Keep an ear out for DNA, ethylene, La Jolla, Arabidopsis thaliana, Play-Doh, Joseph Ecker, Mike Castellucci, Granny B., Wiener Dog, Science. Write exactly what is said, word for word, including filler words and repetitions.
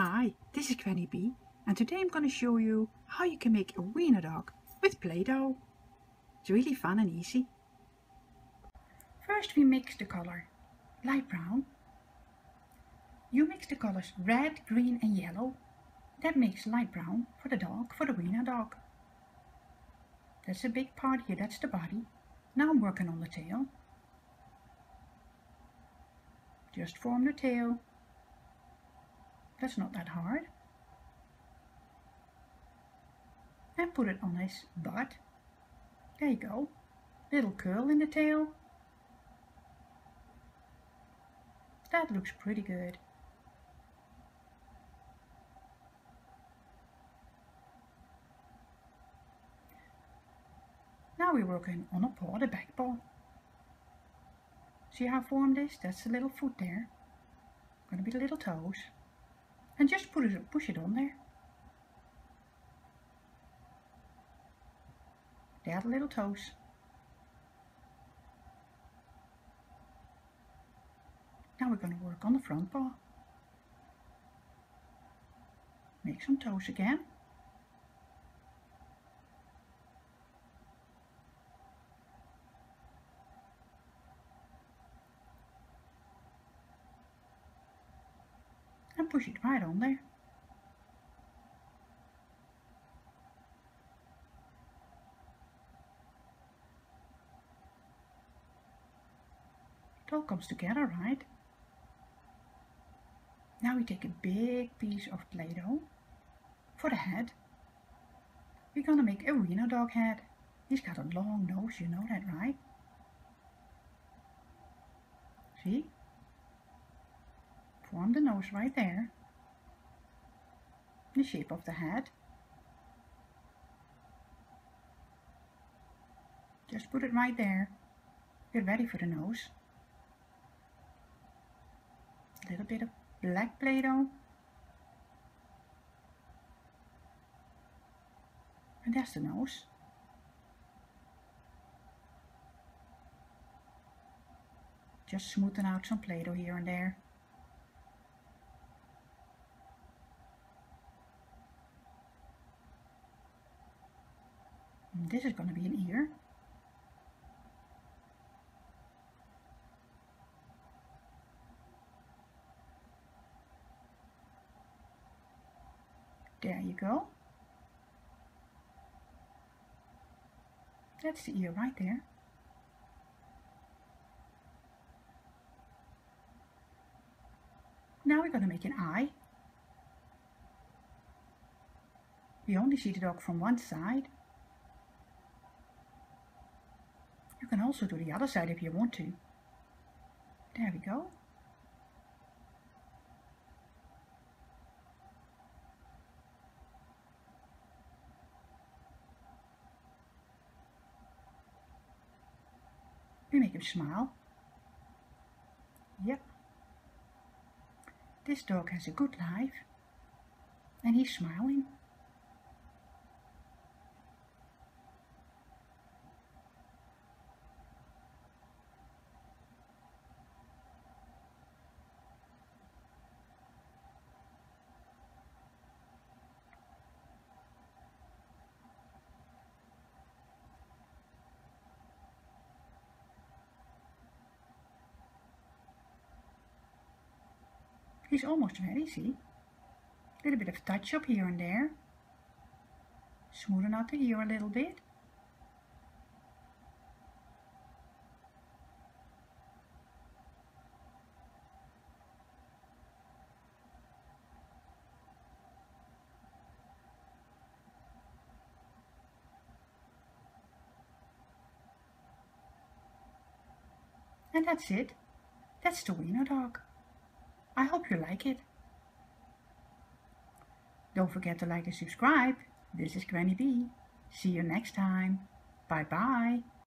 Hi, this is Granny B and today I'm going to show you how you can make a wiener dog with Play-Doh. It's really fun and easy. First we mix the color light brown. You mix the colors red, green and yellow. That makes light brown for the dog, for the wiener dog. That's a big part here, that's the body. Now I'm working on the tail. Just form the tail. That's not that hard. And put it on his butt. There you go. Little curl in the tail. That looks pretty good. Now we're working on a paw, the back paw. See how I formed this? That's the little foot there. Gonna be the little toes. And just put it, push it on there. They are the little toes. Now we're going to work on the front paw. Make some toes again. And push it right on there. It all comes together, right? Now we take a big piece of Play-Doh for the head. We're gonna make a wiener dog head. He's got a long nose, you know that, right? See? Form the nose right there, the shape of the head. Just put it right there. Get ready for the nose. A little bit of black Play-Doh. And that's the nose. Just smoothing out some Play-Doh here and there. This is going to be an ear. There you go. That's the ear right there. Now we're going to make an eye. We only see the dog from one side. You can also do the other side if you want to. There we go. We make him smile. Yep. This dog has a good life and he's smiling. He's almost ready, see? A little bit of touch up here and there. Smoothing out the ear a little bit. And that's it. That's the wiener dog. I hope you like it. Don't forget to like and subscribe. This is Granny B. See you next time. Bye bye.